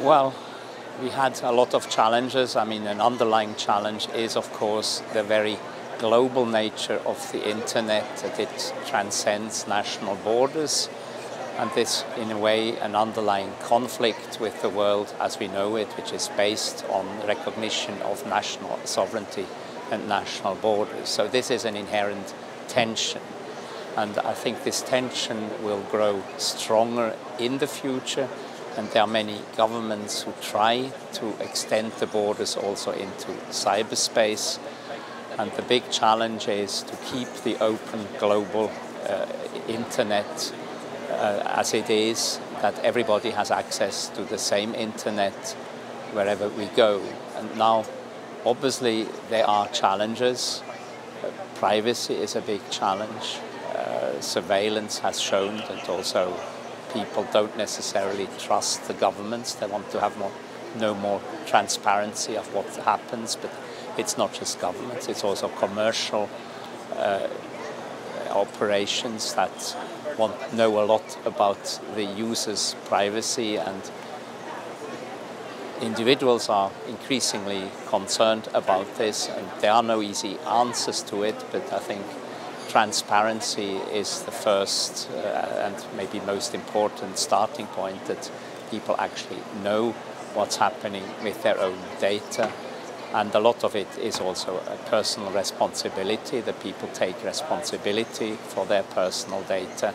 Well, we had a lot of challenges. I mean, an underlying challenge is, of course, the very global nature of the internet, that it transcends national borders. And this, in a way, an underlying conflict with the world as we know it, which is based on recognition of national sovereignty and national borders. So this is an inherent tension. And I think this tension will grow stronger in the future. And there are many governments who try to extend the borders also into cyberspace. And the big challenge is to keep the open global internet as it is, that everybody has access to the same internet wherever we go. And now, obviously, there are challenges. Privacy is a big challenge. Surveillance has shown that also people don't necessarily trust the governments. They want to have no more transparency of what happens. But it's not just governments. It's also commercial operations that know a lot about the user's privacy, and individuals are increasingly concerned about this, and there are no easy answers to it, but I think transparency is the first and maybe most important starting point, that people actually know what's happening with their own data. And a lot of it is also a personal responsibility, that people take responsibility for their personal data.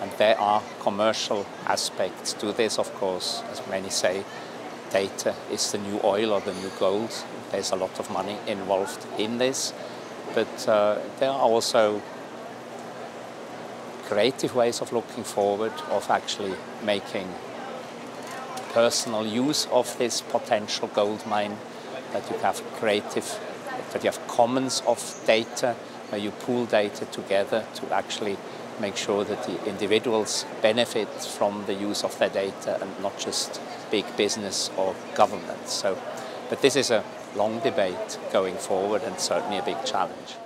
And there are commercial aspects to this, of course. As many say, data is the new oil or the new gold. There's a lot of money involved in this. But there are also creative ways of looking forward, of actually making personal use of this potential gold mine, that you have commons of data, where you pool data together to actually make sure that the individuals benefit from the use of their data and not just big business or governments. So, but this is a long debate going forward and certainly a big challenge.